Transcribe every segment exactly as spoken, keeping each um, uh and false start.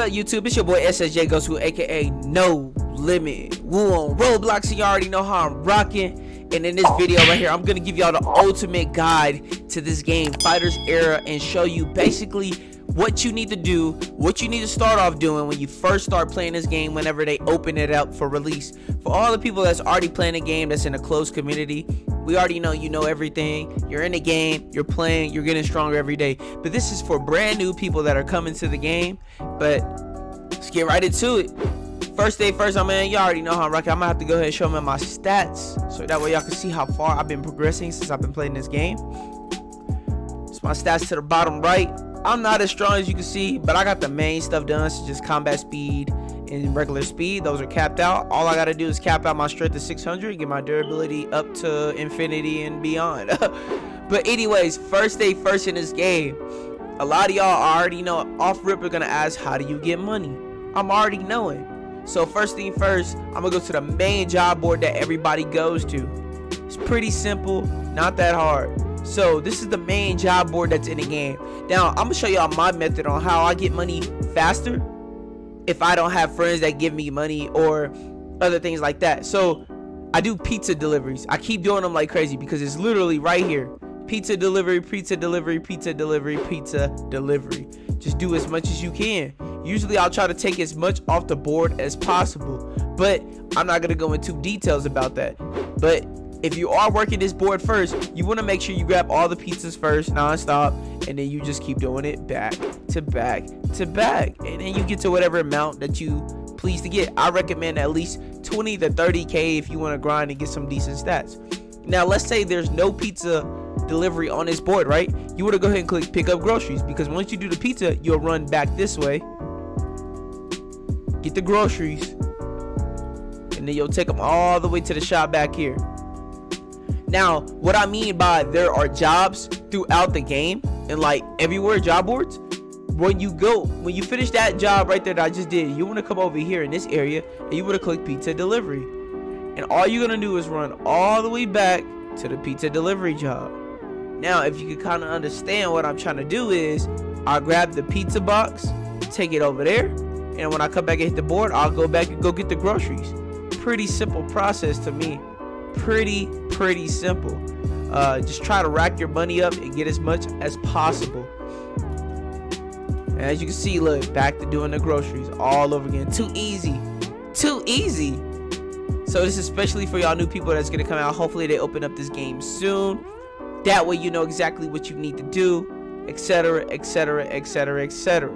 What up, YouTube? It's your boy S S J Ghostwoo, aka No Limit Woo on Roblox, and you already know how I'm rocking. And in this video right here, I'm gonna give y'all the ultimate guide to this game, Fighter's Era, and show you basically what you need to do, what you need to start off doing when you first start playing this game whenever they open it up for release. For all the people that's already playing a game that's in a closed community, we already know you know everything. You're in the game, you're playing, you're getting stronger every day. But this is for brand new people that are coming to the game. But let's get right into it. First day first, I mean, you already know how I'm rocking. I'm gonna have to go ahead and show them my stats so that way y'all can see how far I've been progressing since I've been playing this game. It's my stats to the bottom right. I'm not as strong as you can see, but I got the main stuff done, so just combat speed and regular speed. Those are capped out. All I gotta do is cap out my strength to six hundred, get my durability up to infinity and beyond. But anyways, first day first in this game. A lot of y'all already know off rip are gonna ask, how do you get money? I'm already knowing. So first thing first, I'm gonna go to the main job board that everybody goes to. It's pretty simple, not that hard. So this is the main job board that's in the game. Now I'm gonna show y'all my method on how I get money faster if I don't have friends that give me money or other things like that. So I do pizza deliveries. I keep doing them like crazy because it's literally right here. Pizza delivery, pizza delivery, pizza delivery, pizza delivery. Just do as much as you can. Usually I'll try to take as much off the board as possible, but I'm not gonna go into details about that. But if you are working this board first, you want to make sure you grab all the pizzas first non-stop, and then you just keep doing it back to back to back, and then you get to whatever amount that you please to get. I recommend at least twenty to thirty K if you want to grind and get some decent stats. Now let's say there's no pizza delivery on this board, right? You want to go ahead and click pick up groceries, because once you do the pizza, you'll run back this way, get the groceries, and then you'll take them all the way to the shop back here. Now, what I mean by there are jobs throughout the game and like everywhere, job boards, when you go, when you finish that job right there that I just did, you want to come over here in this area and you want to click pizza delivery. And all you're going to do is run all the way back to the pizza delivery job. Now, if you can kind of understand what I'm trying to do is I grab the pizza box, take it over there. And when I come back and hit the board, I'll go back and go get the groceries. Pretty simple process to me. Pretty pretty simple. Uh, just try to rack your money up and get as much as possible. And as you can see, look, back to doing the groceries all over again. Too easy, too easy. So this is especially for y'all new people that's gonna come out. Hopefully they open up this game soon. That way you know exactly what you need to do, etc, etc, etc, etc.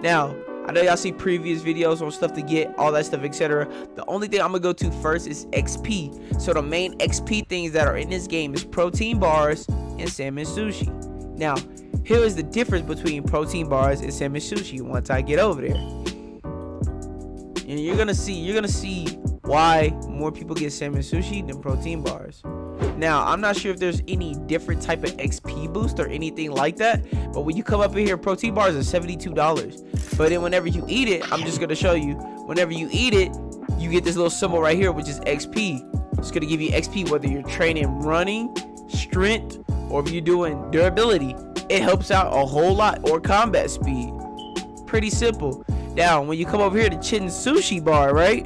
Now I know y'all see previous videos on stuff to get, all that stuff, et cetera. The only thing I'm gonna go to first is X P. So the main X P things that are in this game is protein bars and salmon sushi. Now, here is the difference between protein bars and salmon sushi once I get over there. And you're gonna see, you're gonna see why more people get salmon sushi than protein bars. Now, I'm not sure if there's any different type of X P boost or anything like that, but when you come up in here, protein bars are seventy-two dollars. But then whenever you eat it, I'm just going to show you, whenever you eat it, you get this little symbol right here, which is X P. It's going to give you X P whether you're training running, strength, or if you're doing durability. It helps out a whole lot, or combat speed. Pretty simple. Now, when you come over here to Chin Sushi Bar, right?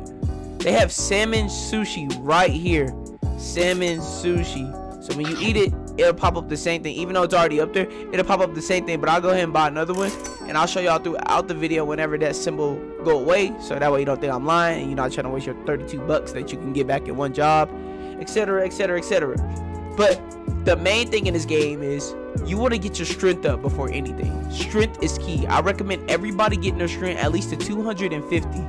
They have salmon sushi right here. Salmon sushi. So when you eat it, it'll pop up the same thing. Even though it's already up there, it'll pop up the same thing. But I'll go ahead and buy another one, and I'll show y'all throughout the video whenever that symbol go away, so that way you don't think I'm lying and you're not trying to waste your thirty-two bucks that you can get back in one job, etc, etc, etc. But the main thing in this game is you want to get your strength up before anything. Strength is key. I recommend everybody getting their strength at least to two hundred fifty.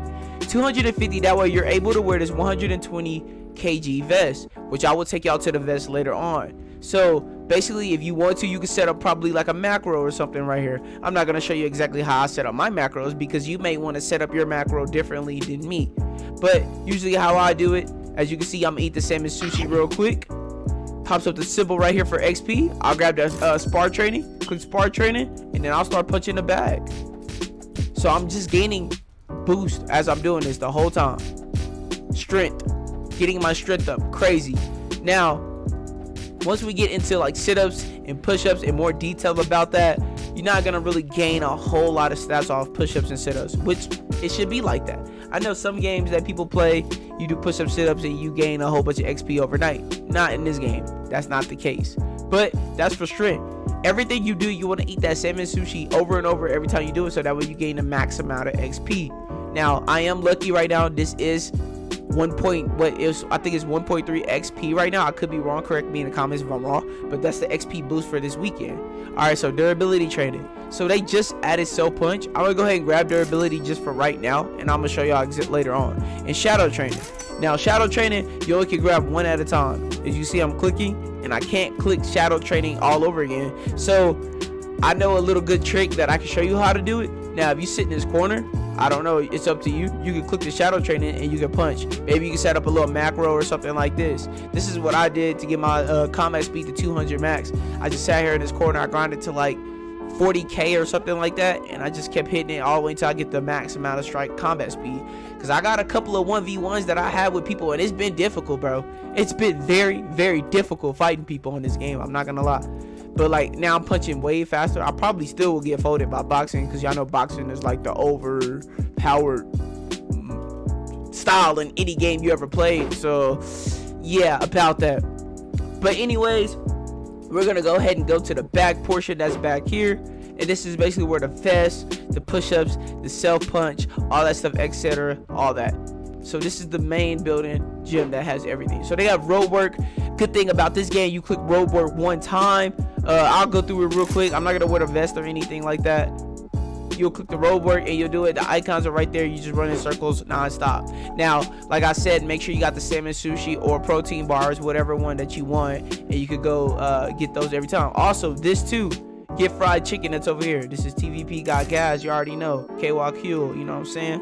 That way you're able to wear this one hundred twenty kilogram vest, which I will take y'all to the vest later on. So basically, if you want to, you can set up probably like a macro or something right here. I'm not going to show you exactly how I set up my macros, because you may want to set up your macro differently than me. But usually how I do it, as you can see, I'm gonna eat the salmon sushi real quick. Pops up the symbol right here for X P. I'll grab that uh, spar training, click spar training, and then I'll start punching the bag. So I'm just gaining boost as I'm doing this the whole time. Strength, getting my strength up crazy. Now once we get into like sit-ups and push-ups and more detail about that, you're not gonna really gain a whole lot of stats off push-ups and sit-ups, which it should be like that. I know some games that people play, you do push-ups, sit-ups, and you gain a whole bunch of X P overnight. Not in this game. That's not the case. But that's for strength. Everything you do, you want to eat that salmon sushi over and over every time you do it, so that way you gain the max amount of X P. Now, I am lucky right now. This is one point, what is I think it's one point three X P right now. I could be wrong. Correct me in the comments if I'm wrong. But that's the X P boost for this weekend. All right, so durability training. So they just added Soul Punch. I'm gonna go ahead and grab durability just for right now, and I'm gonna show y'all exit later on. And shadow training. Now, shadow training, you only can grab one at a time. As you see, I'm clicking, and I can't click shadow training all over again. So I know a little good trick that I can show you how to do it. Now, if you sit in this corner, I don't know, it's up to you. You can click the shadow training and you can punch. Maybe you can set up a little macro or something like this. This is what I did to get my uh, combat speed to two hundred max. I just sat here in this corner. I grinded to like forty K or something like that, and I just kept hitting it all the way until I get the max amount of strike combat speed, because I got a couple of one v ones that I had with people, and it's been difficult, bro. It's been very, very difficult fighting people in this game. I'm not gonna lie. But like now I'm punching way faster. I probably still will get folded by boxing, because y'all know boxing is like the overpowered style in any game you ever played. So yeah, about that. But anyways, we're gonna go ahead and go to the back portion that's back here. And this is basically where the vest, the push-ups, the self punch, all that stuff, et cetera, all that. So this is the main building gym that has everything. So they have road work. Good thing about this game, you click road work one time. Uh, I'll go through it real quick. I'm not gonna wear the vest or anything like that. You'll click the road work and you'll do it. The icons are right there. You just run in circles non-stop. Now, like I said, make sure you got the salmon sushi or protein bars, whatever one that you want, and you could go uh, get those every time. Also, this too, get fried chicken. That's over here. This is T V P Got Gas. You already know, K Y Q. You know what I'm saying?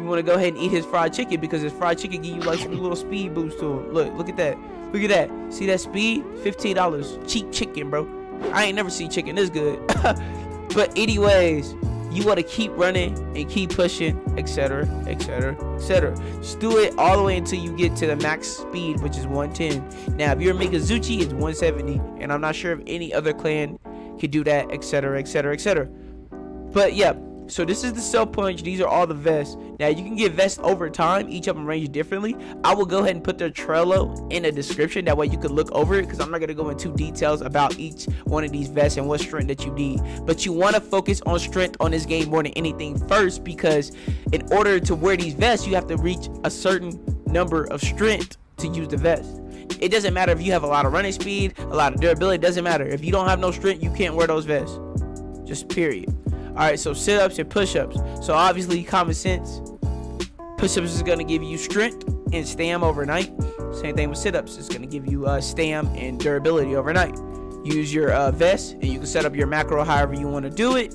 You want to go ahead and eat his fried chicken, because his fried chicken give you like some little speed boost to him. Look, look at that. Look at that. See that speed? fifteen dollars. Cheap chicken, bro. I ain't never seen chicken this good. But anyways, you want to keep running and keep pushing, etc, etc, etc. Just do it all the way until you get to the max speed, which is one ten. Now if you're Mikazuchi, it's one seventy, and I'm not sure if any other clan could do that, etc, etc, etc. But yeah, so this is the self punch. These are all the vests. Now you can get vests over time. Each of them range differently. I will go ahead and put their Trello in the description. That way you can look over it, because I'm not going to go into details about each one of these vests and what strength that you need. But you want to focus on strength on this game more than anything first, because in order to wear these vests, you have to reach a certain number of strength to use the vest. It doesn't matter if you have a lot of running speed, a lot of durability. It doesn't matter. If you don't have no strength, you can't wear those vests. Just period. Alright, so sit-ups and push-ups. So obviously, common sense, push-ups is going to give you strength and stamina overnight. Same thing with sit-ups. It's going to give you uh, stamina and durability overnight. Use your uh, vest, and you can set up your macro however you want to do it,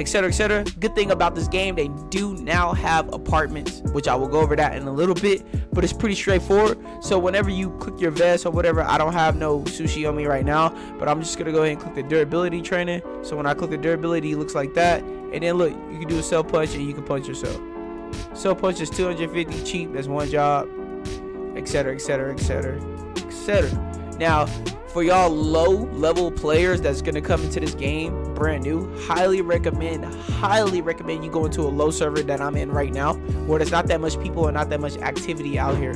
etc, etc. Good thing about this game, they do now have apartments, which I will go over that in a little bit, but it's pretty straightforward. So whenever you click your vest or whatever, I don't have no sushi on me right now, but I'm just gonna go ahead and click the durability training. So when I click the durability, it looks like that, and then look, you can do a self punch and you can punch yourself. Self punch is two hundred fifty cheap. That's one job, etc, etc, etc, etc. Now for y'all low level players that's going to come into this game brand new, highly recommend highly recommend you go into a low server that I'm in right now, where there's not that much people and not that much activity out here.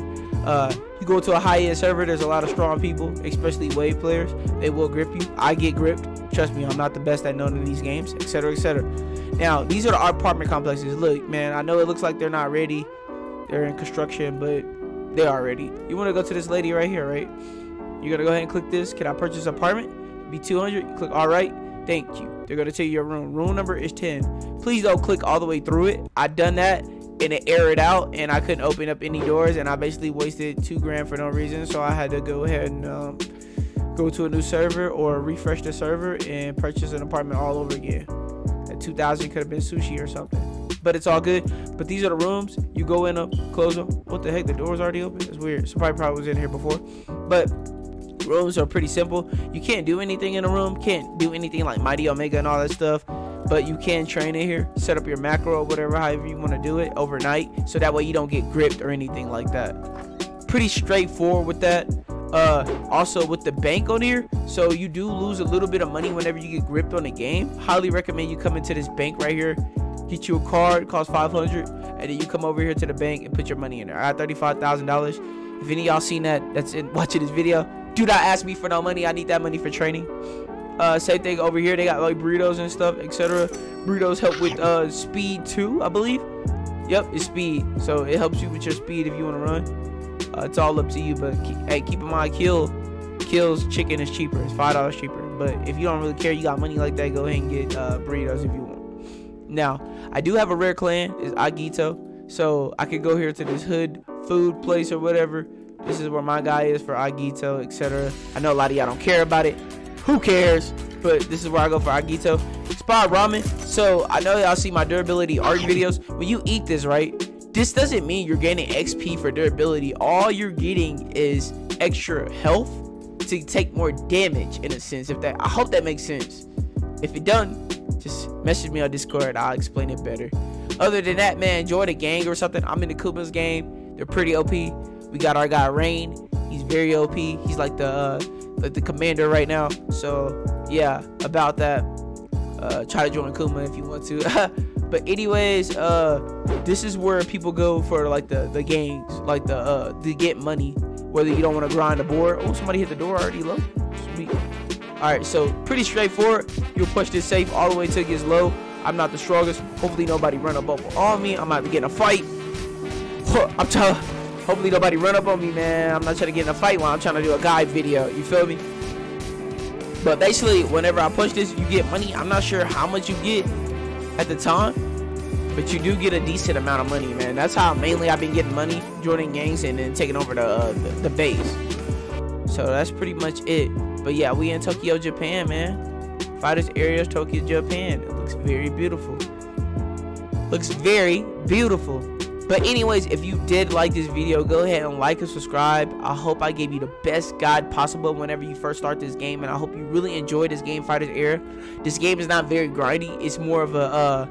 Uh you go to a high-end server, there's a lot of strong people, especially wave players. They will grip you. I get gripped, trust me. I'm not the best at knowing these games, etc, etc. Now these are the apartment complexes. Look man, I know it looks like they're not ready, they're in construction, but they are ready. You want to go to this lady right here, right? You're gonna go ahead and click this. Can I purchase apartment? Be two hundred. You click all right. Thank you. They're gonna tell you your room. Room number is ten. Please don't click all the way through it. I done that and it aired out, and I couldn't open up any doors, and I basically wasted two grand for no reason. So I had to go ahead and um, go to a new server or refresh the server and purchase an apartment all over again. At two thousand could have been sushi or something, but it's all good. But these are the rooms. You go in them, close them. What the heck? The door's already open. It's weird. Somebody probably was in here before, but rooms are pretty simple. You can't do anything in a room, can't do anything like Mighty Omega and all that stuff, but you can train in here, set up your macro or whatever, however you want to do it overnight, so that way you don't get gripped or anything like that. Pretty straightforward with that. uh also with the bank on here, so you do lose a little bit of money whenever you get gripped on the game. Highly recommend you come into this bank right here, get you a card, cost five hundred, and then you come over here to the bank and put your money in there. All right, thirty-five thousand dollars. If any of y'all seen that that's in watching this video, do not ask me for no money. I need that money for training. Uh same thing over here, they got like burritos and stuff, etc. Burritos help with uh speed too, I believe. Yep, it's speed, so it helps you with your speed if you want to run. Uh, it's all up to you, but keep, hey, keep in mind, kill kills chicken is cheaper. It's five dollars cheaper, but if you don't really care, you got money like that, go ahead and get uh burritos if you want. Now I do have a rare clan, is Agito, so I could go here to this hood food place or whatever. This is where my guy is for Agito, etc. I know a lot of y'all don't care about it, who cares, but this is where I go for Agito. Spot ramen, so I know y'all see my durability art videos. When you eat this, right, this doesn't mean you're gaining X P for durability. All you're getting is extra health to take more damage, in a sense, if that, I hope that makes sense. If it doesn't, just message me on Discord, I'll explain it better. Other than that, man, enjoy the gang or something. I'm in the Koopas game, they're pretty O P. We got our guy Rain, he's very O P, he's like the uh like the commander right now. So yeah, about that, uh try to join Kuma if you want to. But anyways, uh this is where people go for like the the gangs, like the uh to get money, whether you don't want to grind a board. Oh, somebody hit the door already. Low, sweet. All right, so pretty straightforward. You'll push this safe all the way till it gets low. I'm not the strongest, hopefully nobody run up on me, I might be getting a fight. I'm telling, hopefully nobody run up on me, man. I'm not trying to get in a fight while I'm trying to do a guide video, you feel me? But basically, whenever I push this, you get money. I'm not sure how much you get at the time, but you do get a decent amount of money, man. That's how mainly I've been getting money, joining gangs and then taking over the, uh, the, the base. So that's pretty much it. But yeah, we in Tokyo, Japan, man. Fighter's Era, Tokyo, Japan. It looks very beautiful. Looks very beautiful. But anyways, if you did like this video, go ahead and like and subscribe. I hope I gave you the best guide possible whenever you first start this game, and I hope you really enjoy this game, Fighter's Era. This game is not very grindy. It's more of a uh,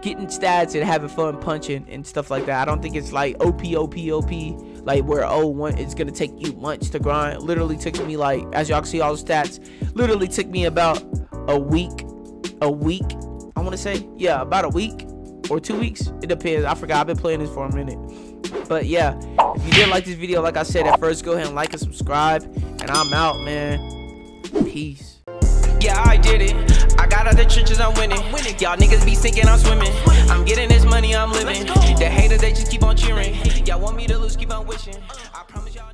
getting stats and having fun punching and stuff like that. I don't think it's like O P O P O P, like where oh one it's gonna take you months to grind. Literally took me, like, as y'all can see all the stats, literally took me about a week, a week. I want to say, yeah, about a week. Or two weeks, it depends. I forgot, I've been playing this for a minute. But yeah, if you did like this video, like I said at first, go ahead and like and subscribe, and I'm out, man. Peace. Yeah, I did it, I got out the trenches, I'm winning. Y'all niggas be sinking, I'm swimming. I'm getting this money, I'm living. The haters, they just keep on cheering. Y'all want me to lose, keep on wishing. I promise y'all.